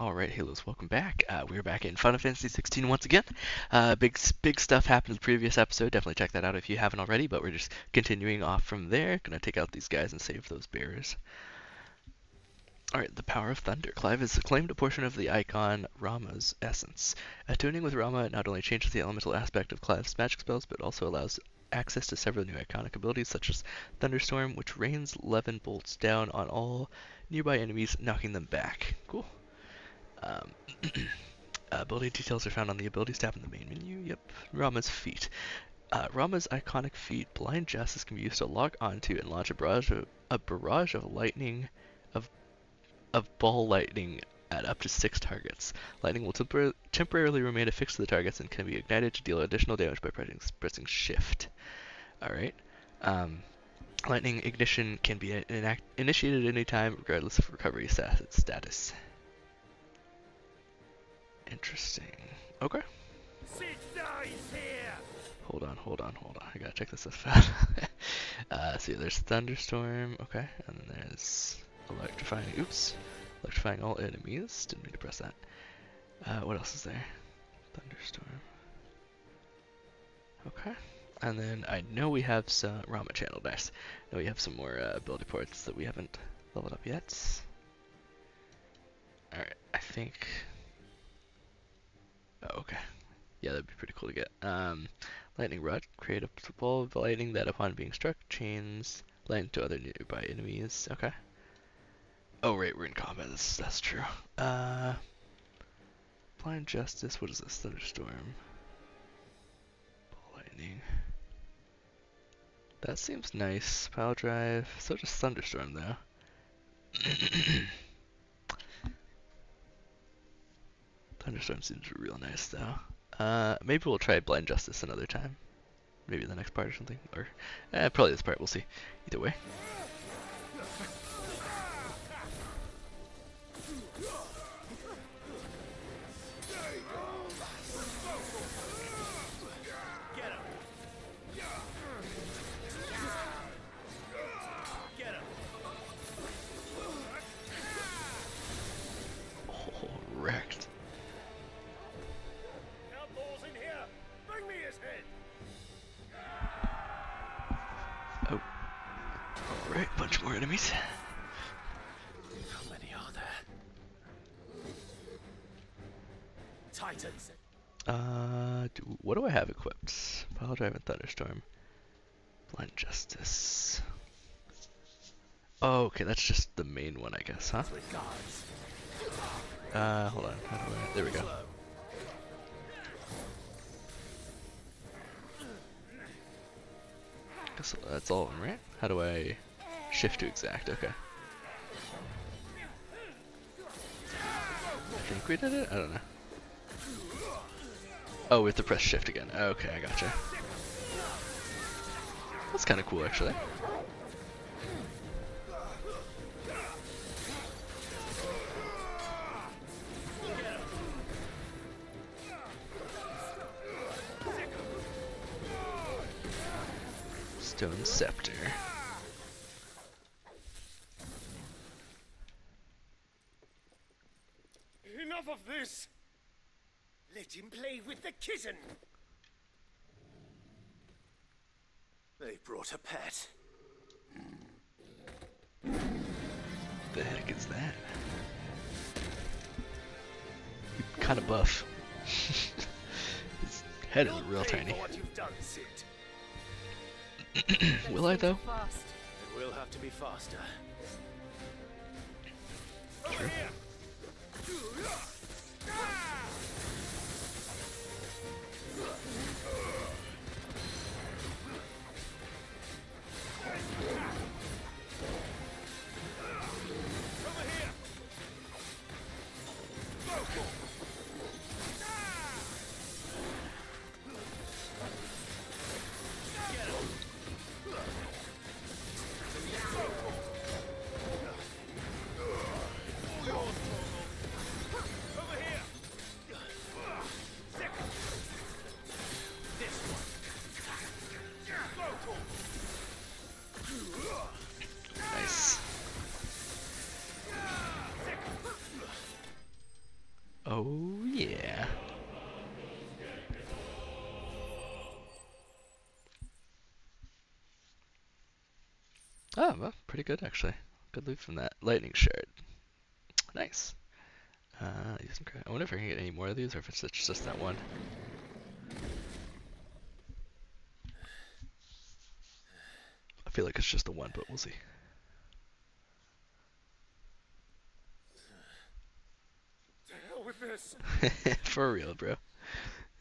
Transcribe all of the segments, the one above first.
Alright, Halos, welcome back. We're back in Final Fantasy XVI once again. Big stuff happened in the previous episode. Definitely check that out if you haven't already, but we're just continuing off from there. Gonna take out these guys and save those bearers. Alright, the power of thunder. Clive has claimed a portion of the icon Rama's essence. Attuning with Rama not only changes the elemental aspect of Clive's magic spells, but also allows access to several new iconic abilities, such as Thunderstorm, which rains 11 bolts down on all nearby enemies, knocking them back. Cool. Ability details are found on the abilities tab in the main menu. Yep. Rama's feat. Rama's iconic feat, Blind Justice, can be used to log onto and launch a barrage of ball lightning at up to 6 targets. Lightning will temporarily remain affixed to the targets and can be ignited to deal additional damage by pressing shift. Alright. Lightning ignition can be initiated at any time, regardless of recovery status. Interesting. Okay. Cid dies here. Hold on. I gotta check this stuff out. See, there's Thunderstorm. Okay, and then there's Electrifying. Oops. Electrifying all enemies. Didn't mean to press that. What else is there? Thunderstorm. Okay. And then I know we have some Rama Channel. Nice. Now we have some more ability ports that we haven't leveled up yet. Alright, I think... Oh, okay. Yeah, that'd be pretty cool to get. Lightning Rod. Create a ball of lightning that, upon being struck, chains lightning to other nearby enemies. Okay. Oh, right, we're in combat. That's true. Blind Justice. What is this? Thunderstorm. Ball lightning. That seems nice. Pile Drive. So just Thunderstorm, though. Thunderstorm seems real nice though. Maybe we'll try Blind Justice another time. Maybe the next part or something, or probably this part. We'll see. Either way. Enemies. How many are there? Titans. What do I have equipped? Pile Drive and Thunderstorm. Blind Justice. Oh, okay, that's just the main one, I guess, huh? Hold on. There we go. Guess that's all of them, right? How do I? Shift to exact, okay. I think we did it? I don't know. Oh, we have to press shift again. Okay, I gotcha. That's kind of cool, actually. Stone Scepter. Of this, let him play with the kitten. They brought a pet. The heck is that? Kind of buff. His head is real tiny. What you've done, Cid. Will I though? It will have to be faster. True. pretty good actually. Good loot from that. Lightning Shard. Nice. I wonder if I can get any more of these or if it's just that one. I feel like it's just the one, but we'll see. To hell with this. For real, bro.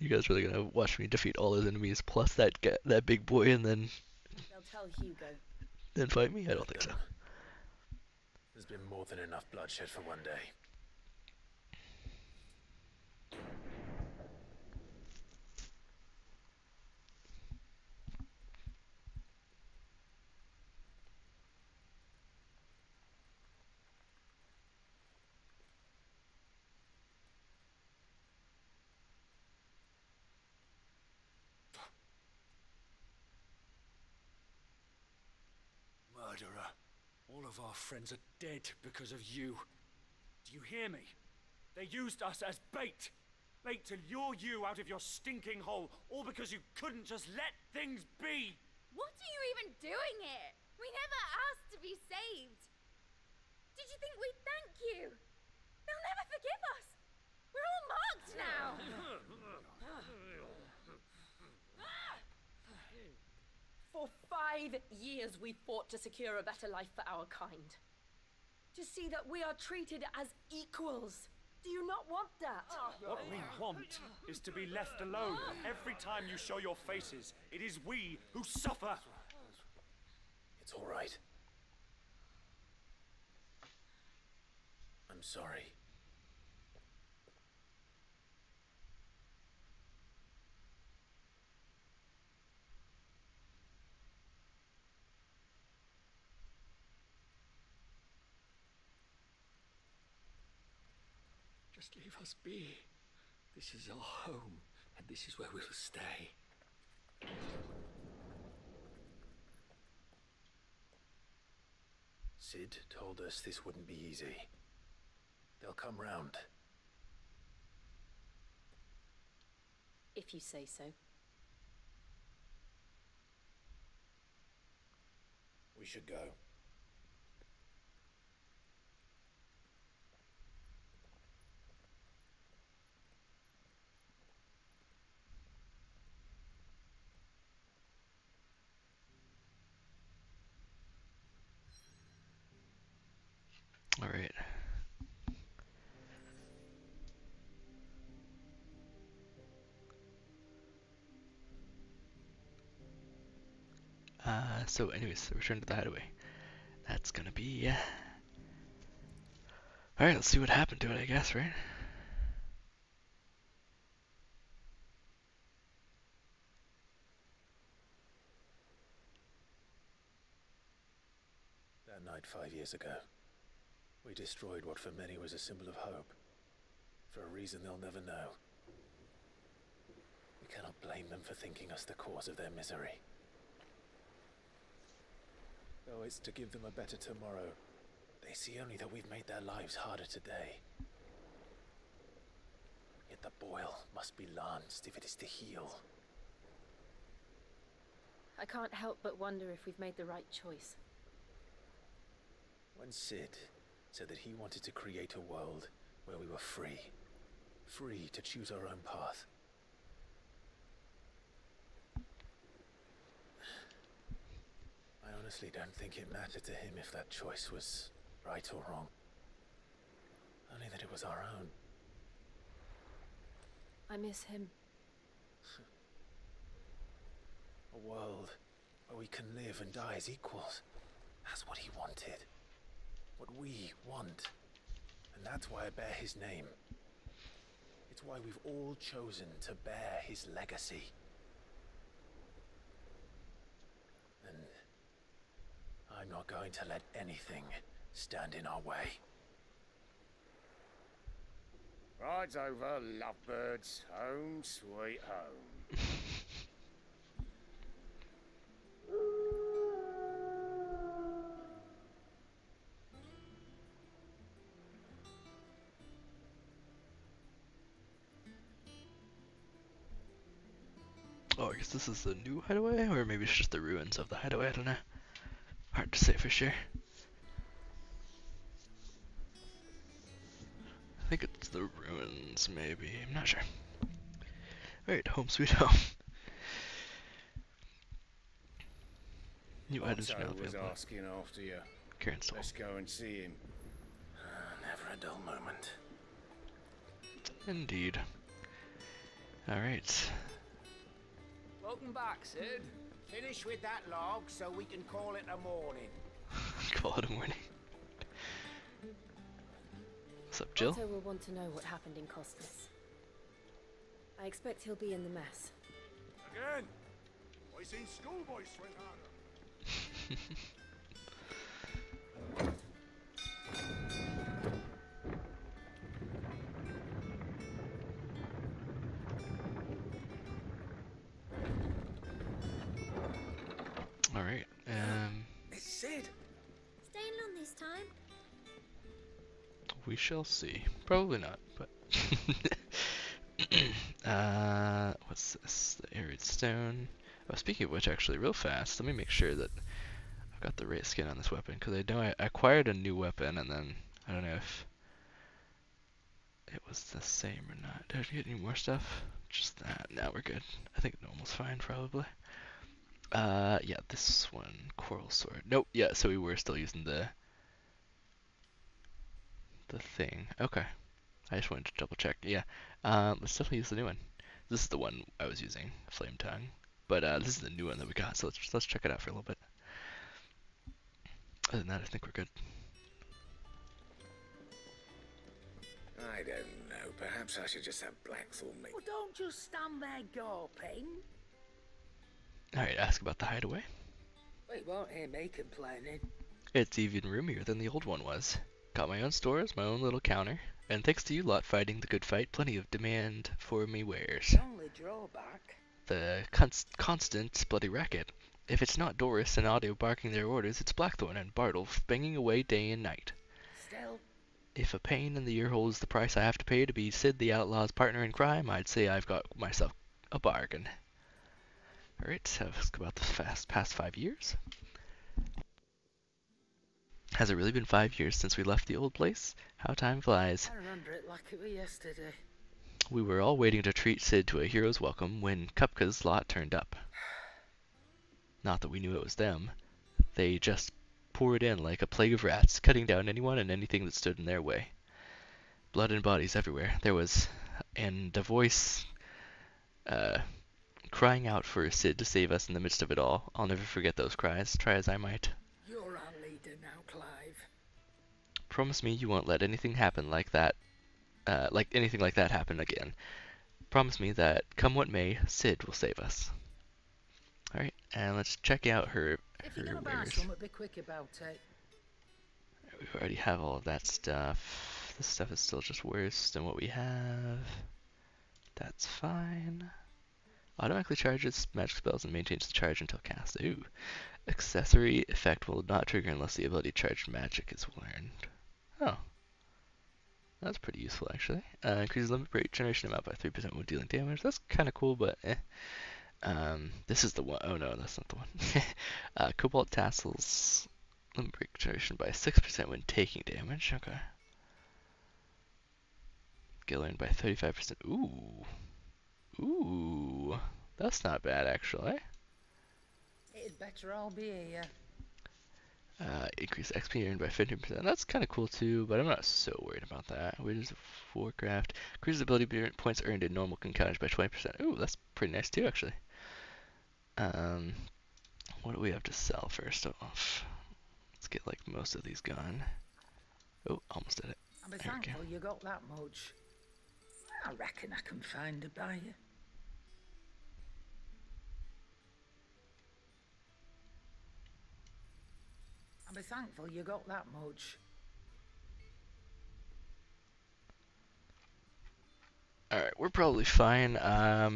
You guys really gonna watch me defeat all those enemies plus that big boy and then they'll tell Hugo. Then fight me? I don't think so. There's been more than enough bloodshed for one day. All of our friends are dead because of you. Do you hear me? They used us as bait. Bait to lure you out of your stinking hole, all because you couldn't just let things be. What are you even doing here? We never asked to be saved. Did you think we'd thank you? They'll never forgive us. We're all marked now. For 5 years we fought to secure a better life for our kind. To see that we are treated as equals. Do you not want that? What we want is to be left alone. Every time you show your faces, it is we who suffer. It's all right. I'm sorry. Just leave us be. This is our home, and this is where we'll stay. Cid told us this wouldn't be easy. They'll come round. If you say so. We should go. So anyways, return to the hideaway. That's gonna be... Alright, let's see what happened to it, I guess, right? That night 5 years ago, we destroyed what for many was a symbol of hope. For a reason they'll never know. We cannot blame them for thinking us the cause of their misery. Though it's to give them a better tomorrow, they see only that we've made their lives harder today. Yet the boil must be lanced if it is to heal. I can't help but wonder if we've made the right choice. When Cid said that he wanted to create a world where we were free, free to choose our own path. I honestly don't think it mattered to him if that choice was right or wrong. Only that it was our own. I miss him. A world where we can live and die as equals. That's what he wanted. What we want. And that's why I bear his name. It's why we've all chosen to bear his legacy. I'm not going to let anything stand in our way. Ride's over, lovebirds. Home sweet home. Oh, I guess this is the new hideaway? Or maybe it's just the ruins of the hideaway, I don't know. to say for sure. I think it's the ruins, maybe. I'm not sure. Alright, home sweet home. New items now. Was asking after you. Let's go and see him. Never a dull moment. Indeed. Alright. Welcome back, Cid. Finish with that log so we can call it a morning. Call it a morning. What's up, Jill? Otto will want to know what happened in Costas. I expect he'll be in the mess. Again! I seen schoolboys swing harder. Alright, It's Cid! Staying long this time? We shall see. Probably not, but... what's this? The Arid Stone. Oh, speaking of which, actually, real fast, let me make sure that I've got the right skin on this weapon, because I know I acquired a new weapon, and then I don't know if it was the same or not. Did I get any more stuff? Just that. Now we're good. I think normal's fine, probably. Yeah, this one, Coral Sword. Nope, yeah, so we were still using the thing. Okay. I just wanted to double check. Yeah, let's definitely use the new one. This is the one I was using, Flametongue. But this is the new one that we got, so let's check it out for a little bit. Other than that, I think we're good. I don't know. Perhaps I should just have Blackthorne make. Well, don't just stand there gawping. Alright, ask about the hideaway. We won't hear me complaining. It's even roomier than the old one was. Got my own stores, my own little counter. And thanks to you lot fighting the good fight, plenty of demand for me wares. Only drawback. The constant bloody racket. If it's not Doris and Audio barking their orders, it's Blackthorne and Bartolf banging away day and night. Still. If a pain in the ear hole is the price I have to pay to be Cid the Outlaw's partner in crime, I'd say I've got myself a bargain. Alright, so let's go about the past 5 years. Has it really been 5 years since we left the old place? How time flies. I remember it like it was yesterday. We were all waiting to treat Cid to a hero's welcome when Kupka's lot turned up. Not that we knew it was them. They just poured in like a plague of rats, cutting down anyone and anything that stood in their way. Blood and bodies everywhere. There was... and a voice... crying out for Cid to save us in the midst of it all. I'll never forget those cries, try as I might. You're our leader now, Clive. Promise me you won't let anything happen like that. Anything like that happen again. Promise me that, come what may, Cid will save us. Alright, and let's check out her. If you're gonna buy something, be quick about it. We already have all of that stuff. This stuff is still just worse than what we have. That's fine. Automatically charges magic spells and maintains the charge until cast. Ooh. Accessory effect will not trigger unless the ability to charge magic is learned. Oh. That's pretty useful, actually. Increases limit break generation amount by 3% when dealing damage. That's kind of cool, but eh. This is the one. Oh, no, that's not the one. Cobalt Tassels. Limit break generation by 6% when taking damage. Okay. Get learned by 35%. Ooh. Ooh, that's not bad actually. It'd better all be here. Increase XP earned by 15%. That's kind of cool too, but I'm not so worried about that. Wizards of Warcraft. Increases ability points earned in normal concountage by 20%. Ooh, that's pretty nice too actually. What do we have to sell first off? Let's get like most of these gone. Oh, almost did it. I'm thankful you got that much. I reckon I can find a buyer. I'll be thankful you got that much. Alright, we're probably fine. I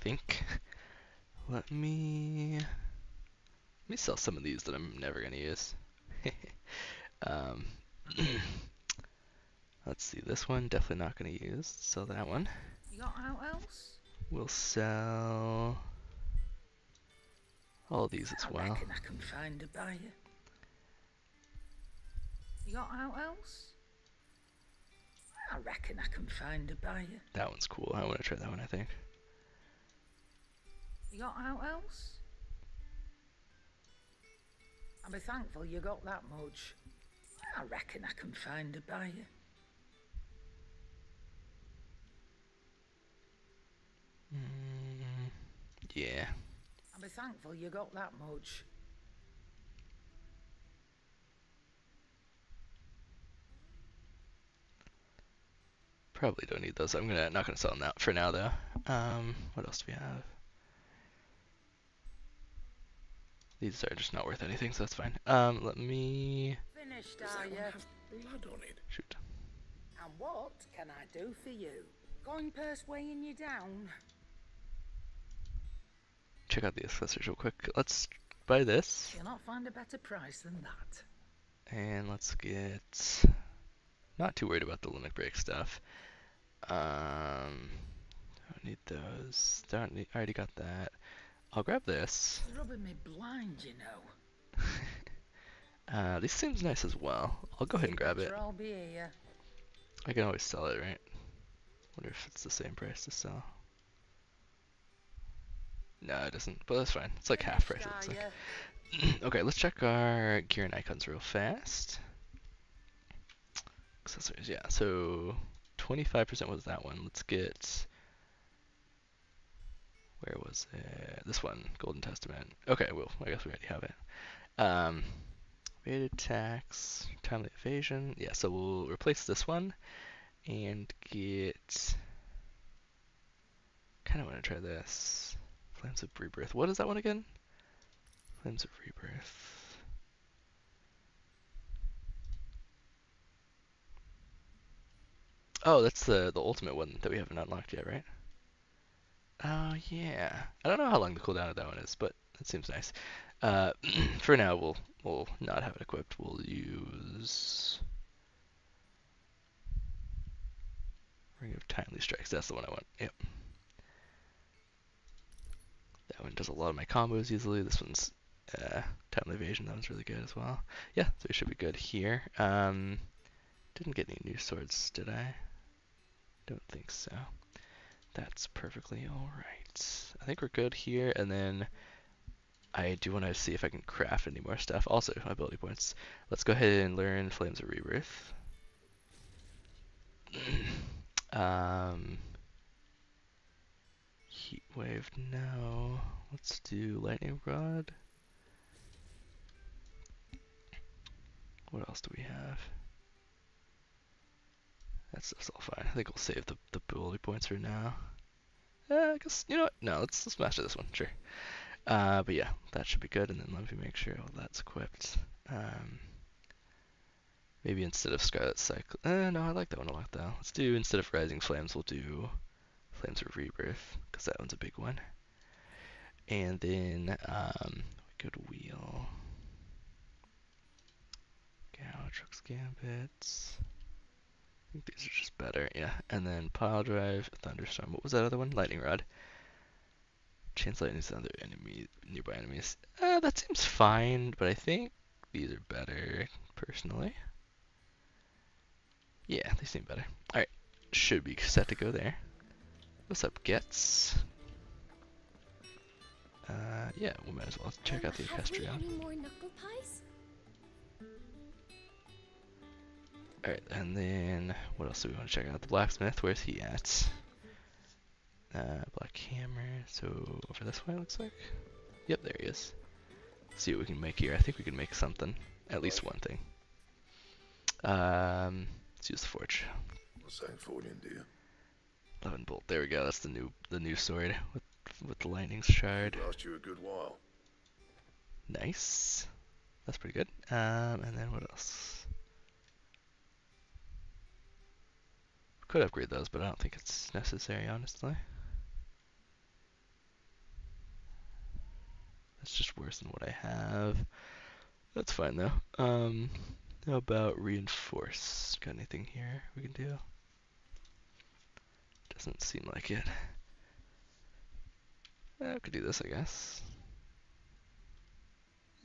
think. Let me sell some of these that I'm never gonna use. Let's see, this one, definitely not going to use, so that one. You got out else? We'll sell... all of these as well. I reckon I can find a buyer. You got out else? I reckon I can find a buyer. That one's cool. I want to try that one, I think. You got out else? I'll be thankful you got that much. I reckon I can find a buyer. Yeah. I'll be thankful you got that much. Probably don't need those. I'm gonna not gonna sell them out for now though. What else do we have? These are just not worth anything, so that's fine. Let me. Finished, are you? Blood on it. Shoot. And what can I do for you? Going purse weighing you down. Check out the accessories real quick. Let's buy this. You'll not find a better price than that. And let's get. Not too worried about the limit break stuff. Don't need those. Don't need. I already got that. I'll grab this. It's rubbing me blind, you know. This seems nice as well. I'll go ahead and grab it. I can always sell it, right? Wonder if it's the same price to sell. No, it isn't. But that's fine. It's like half price. It looks like. Okay, let's check our gear and icons real fast. Accessories, yeah. So 25% was that one. Let's get. Where was it? This one, Golden Testament. Okay, well, I guess we already have it. Evade attacks, timely evasion. Yeah, so we'll replace this one and get. Kind of want to try this. Flames of Rebirth. What is that one again? Flames of Rebirth. Oh, that's the ultimate one that we haven't unlocked yet, right? Oh, yeah. I don't know how long the cooldown of that one is, but it seems nice. For now, we'll not have it equipped. We'll use Ring of Timely Strikes. That's the one I want. Yep. That one does a lot of my combos easily. This one's Timely Evasion. That one's really good as well. Yeah, so we should be good here. Didn't get any new swords, did I? Don't think so. That's perfectly alright. I think we're good here, and then I do want to see if I can craft any more stuff. Also, ability points. Let's go ahead and learn Flames of Rebirth. Heat Wave, no. Let's do Lightning Rod. What else do we have? That's all fine. I think we'll save the ability points for now. I guess, you know what? No, let's master this one, sure. But yeah, that should be good. And then let me make sure all that's equipped. Maybe instead of Scarlet Cycle. No, I like that one a lot, though. Let's do, instead of Rising Flames, we'll do Flames of Rebirth, because that one's a big one. And then Wicked Wheel. Galactic Gambit. These are just better, yeah. And then Pile Drive, Thunderstorm. What was that other one? Lightning Rod. Chains lightning other enemy, nearby enemies. That seems fine, but I think these are better, personally. Yeah, they seem better. Alright, should be set to go there. What's up, Getz? Yeah, we might as well check out the Equestrian. Alright, and then what else do we want to check out? The blacksmith, where's he at? Black hammer, so over this way it looks like. Yep, there he is. Let's see what we can make here. I think we can make something. At least one thing. Let's use the forge. What's that for in India? 11 Bolt, there we go, that's the new sword with the lightning's shard. Last you a good while. Nice. That's pretty good. And then what else? Could upgrade those, but I don't think it's necessary, honestly. That's just worse than what I have. That's fine, though. How about reinforce? Got anything here we can do? Doesn't seem like it. I could do this, I guess.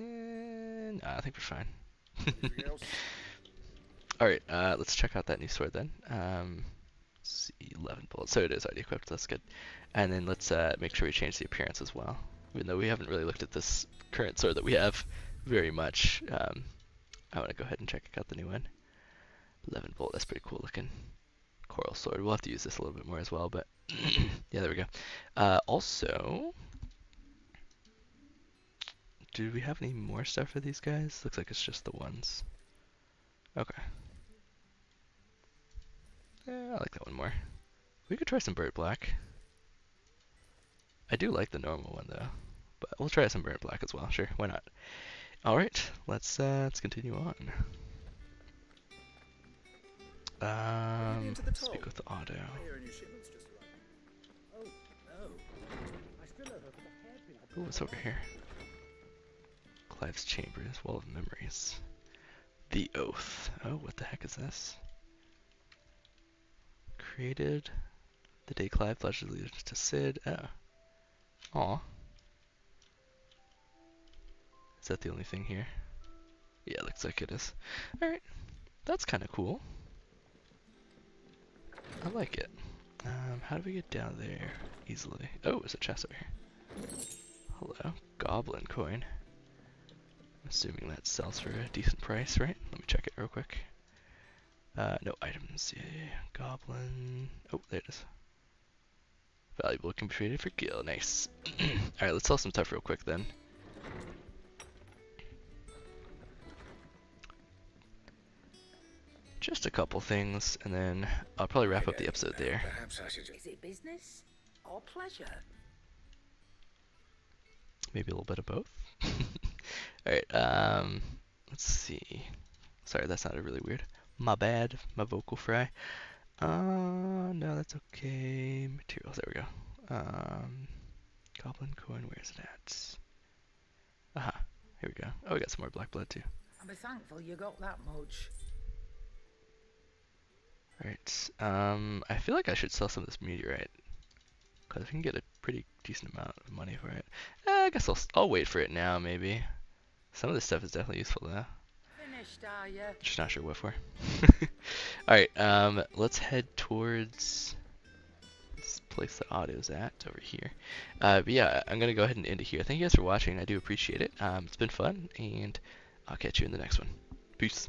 Nah, I think we're fine. Alright, let's check out that new sword then. Let's see, 11 Bolt. So it is already equipped, that's good. And then let's make sure we change the appearance as well. Even though we haven't really looked at this current sword that we have very much, I want to go ahead and check out the new one. 11 Bolt, that's pretty cool looking. Coral Sword, we'll have to use this a little bit more as well, but yeah, there we go. Also, do we have any more stuff for these guys? Looks like it's just the ones. Okay. Yeah, I like that one more. We could try some burnt black. I do like the normal one though, but we'll try some burnt black as well. Sure, why not? All right, let's continue on. Speak with Auto. Ooh, what's over here? Clive's Chamber, this Wall of Memories. The Oath. Oh, what the heck is this? Created the day Clive pledged allegiance to Cid. Oh. Aw. Is that the only thing here? Yeah, looks like it is. Alright. That's kind of cool. I like it. How do we get down there easily? Oh, there's a chest over here. Hello. Goblin Coin. I'm assuming that sells for a decent price, right? Let me check it real quick. No items. Yeah. Goblin. Oh, there it is. Valuable can be traded for gil. Nice. Alright, let's sell some stuff real quick then. Just a couple things, and then I'll probably wrap up the episode there. Perhaps I should just... Is it business or pleasure? Maybe a little bit of both. Alright, let's see. Sorry, that sounded really weird. My bad, my vocal fry. No, that's okay. Materials, there we go. Goblin Coin, where's it at? Aha, here we go. Oh, we got some more black blood too. I'll be thankful you got that much. Alright, I feel like I should sell some of this meteorite, because we can get a pretty decent amount of money for it. I guess I'll wait for it now, maybe. Some of this stuff is definitely useful, though. Finished, are you? Just not sure what for. Alright, let's head towards this place that Otto's at, over here. But yeah, I'm going to go ahead and end it here. Thank you guys for watching, I do appreciate it. It's been fun, and I'll catch you in the next one. Peace.